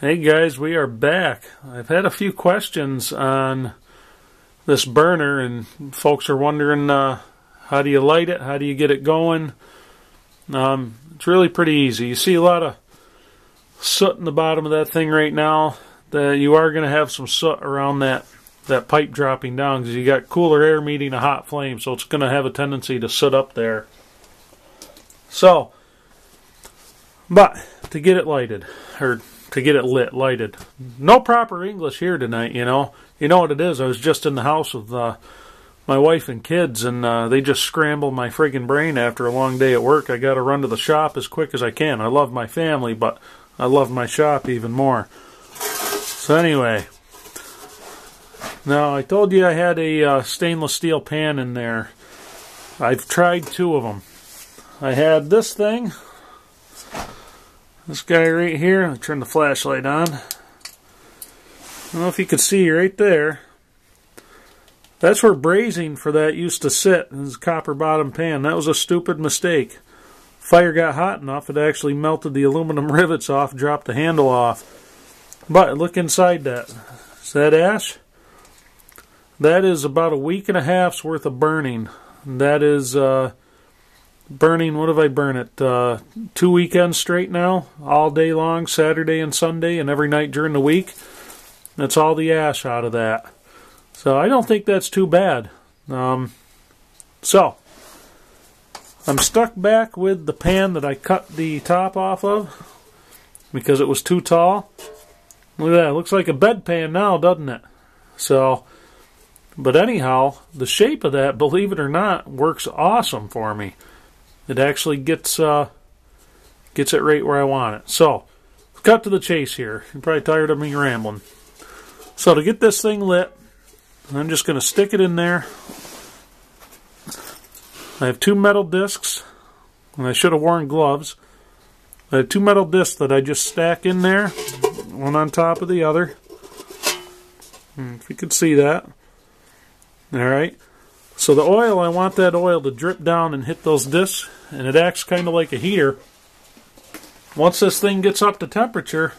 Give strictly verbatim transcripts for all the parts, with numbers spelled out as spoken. Hey guys, we are back. I've had a few questions on this burner, and folks are wondering uh, how do you light it, how do you get it going. Um, it's really pretty easy. You see a lot of soot in the bottom of that thing right now. That you are going to have some soot around that that pipe dropping down because you got cooler air meeting a hot flame, so it's going to have a tendency to soot up there. So, but to get it lighted, or to get it lit, lighted. No proper English here tonight, you know. You know what it is. I was just in the house with uh, my wife and kids, and uh, they just scrambled my friggin' brain after a long day at work. I got to run to the shop as quick as I can. I love my family, but I love my shop even more. So anyway, now I told you I had a uh, stainless steel pan in there. I've tried two of them. I had this thing. This guy right here, I'll turn the flashlight on. I don't know if you can see right there. That's where brazing for that used to sit, in this copper bottom pan. That was a stupid mistake. Fire got hot enough, it actually melted the aluminum rivets off, dropped the handle off. But look inside that. Is that ash? That is about a week and a half's worth of burning. That is... Uh, burning, what have I burned it? Uh, two weekends straight now, all day long, Saturday and Sunday, and every night during the week. That's all the ash out of that. So I don't think that's too bad. Um, so, I'm stuck back with the pan that I cut the top off of because it was too tall. Look at that, it looks like a bedpan now, doesn't it? So, but anyhow, the shape of that, believe it or not, works awesome for me. It actually gets uh, gets it right where I want it. So, cut to the chase here. You're probably tired of me rambling. So to get this thing lit, I'm just going to stick it in there. I have two metal discs, and I should have worn gloves. I have two metal discs that I just stack in there, one on top of the other. If you could see that. All right. So the oil, I want that oil to drip down and hit those discs, and it acts kind of like a heater. Once this thing gets up to temperature,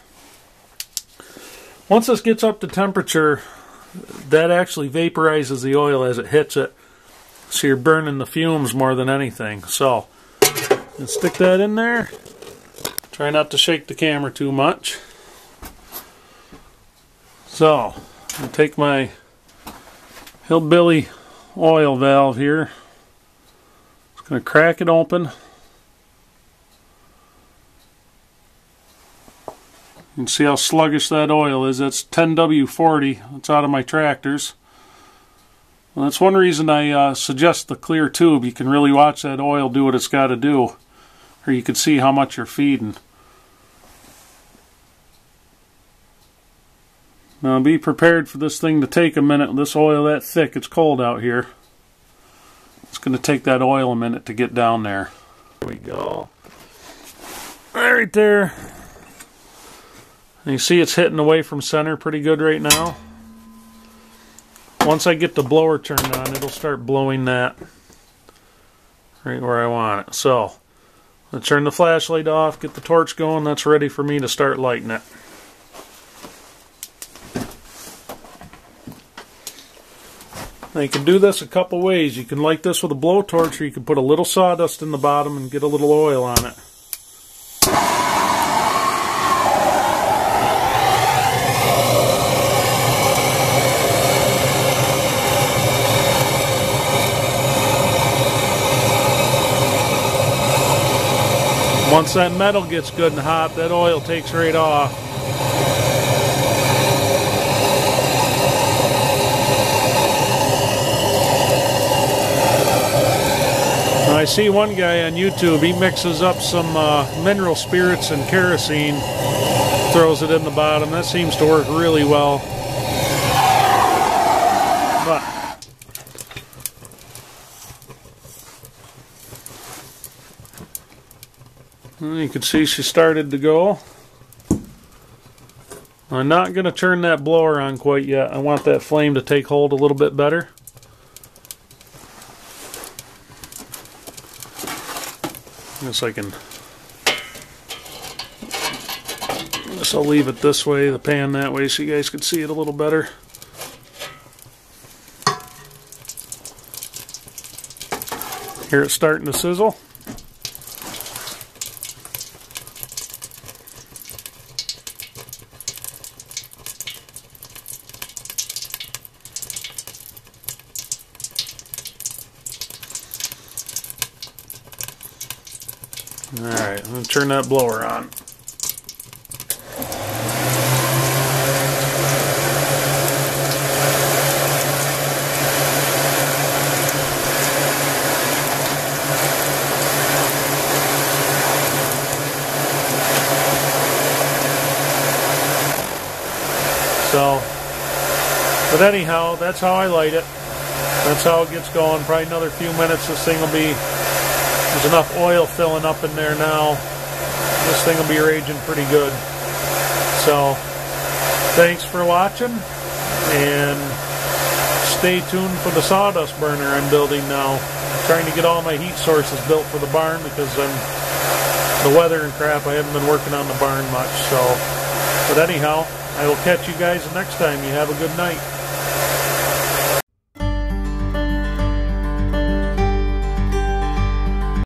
once this gets up to temperature, that actually vaporizes the oil as it hits it. So you're burning the fumes more than anything. So, let's stick that in there. Try not to shake the camera too much. So, I'll take my hillbilly oil valve here. It's going to crack it open. You can see how sluggish that oil is. That's ten W forty. It's out of my tractors. Well, that's one reason I uh, suggest the clear tube. You can really watch that oil do what it's got to do, or you can see how much you're feeding. Now be prepared for this thing to take a minute. This oil that thick, it's cold out here. It's going to take that oil a minute to get down there. There we go. Right there. And you see it's hitting away from center pretty good right now. Once I get the blower turned on, it'll start blowing that right where I want it. So, I'll turn the flashlight off, get the torch going. That's ready for me to start lighting it. Now you can do this a couple ways. You can light this with a blowtorch, or you can put a little sawdust in the bottom and get a little oil on it. Once that metal gets good and hot, that oil takes right off. I see one guy on YouTube, he mixes up some uh, mineral spirits and kerosene, throws it in the bottom. That seems to work really well. But you can see she started to go. I'm not going to turn that blower on quite yet. I want that flame to take hold a little bit better. I guess I can I guess I'll leave it this way, the pan that way, so you guys can see it a little better. Here it's starting to sizzle. Alright, I'm going to turn that blower on. So, but anyhow, that's how I light it. That's how it gets going. Probably another few minutes, this thing will be... There's enough oil filling up in there now. This thing will be raging pretty good. So, thanks for watching, and stay tuned for the sawdust burner I'm building now. I'm trying to get all my heat sources built for the barn because I'm, the weather and crap, I haven't been working on the barn much. So, but anyhow, I will catch you guys next time. You have a good night.